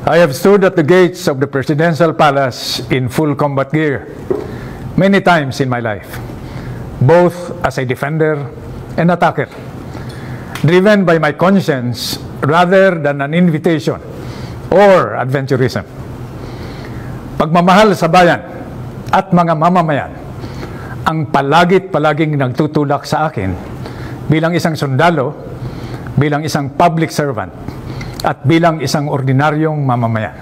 I have stood at the gates of the presidential palace in full combat gear many times in my life, both as a defender and attacker, driven by my conscience rather than an invitation or adventurism. Pagmamahal sa bayan at mga mamamayan ang palagit-palaging nagtutulak sa akin bilang isang sundalo, bilang isang public servant, at bilang isang ordinaryong mamamayan.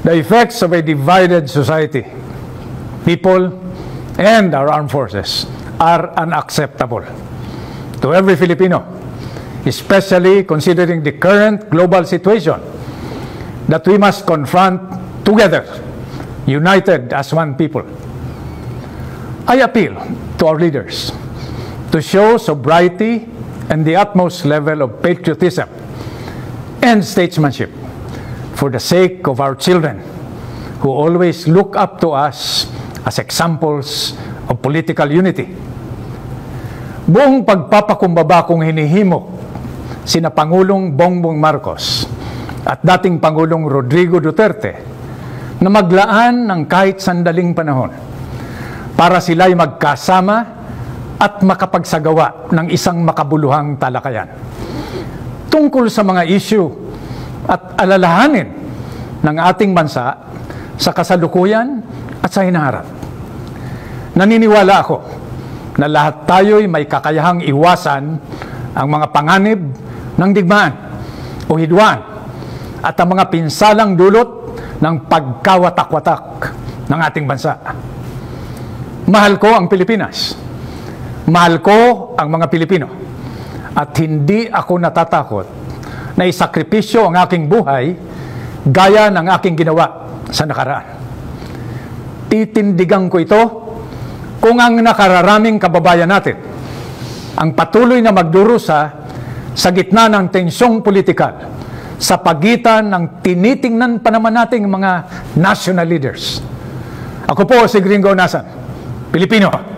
The effects of a divided society, people, and our armed forces are unacceptable to every Filipino, especially considering the current global situation that we must confront together, united as one people. I appeal to our leaders to show sobriety and the utmost level of patriotism and statesmanship for the sake of our children, who always look up to us as examples of political unity. Buong pagpapakumbaba kong hinihimok sina Pangulong Bongbong Marcos at dating Pangulong Rodrigo Duterte na maglaan ng kahit sandaling panahon para sila'y magkasama at makapagsagawa ng isang makabuluhang talakayan tungkol sa mga issue at alalahanin ng ating bansa sa kasalukuyan at sa hinaharap. Naniniwala ako na lahat tayo'y may kakayahang iwasan ang mga panganib ng digmaan o hidwaan at ang mga pinsalang dulot ng pagkawatak-watak ng ating bansa. Mahal ko ang Pilipinas. Mahal ko ang mga Pilipino. At hindi ako natatakot na isakripisyo ang aking buhay gaya ng aking ginawa sa nakaraan. Titindigan ko ito kung ang nakararaming kababayan natin ang patuloy na magdurusa sa gitna ng tensyong politikal sa pagitan ng tinitingnan pa naman nating mga national leaders. Ako po si Gringo Honasan, Pilipino.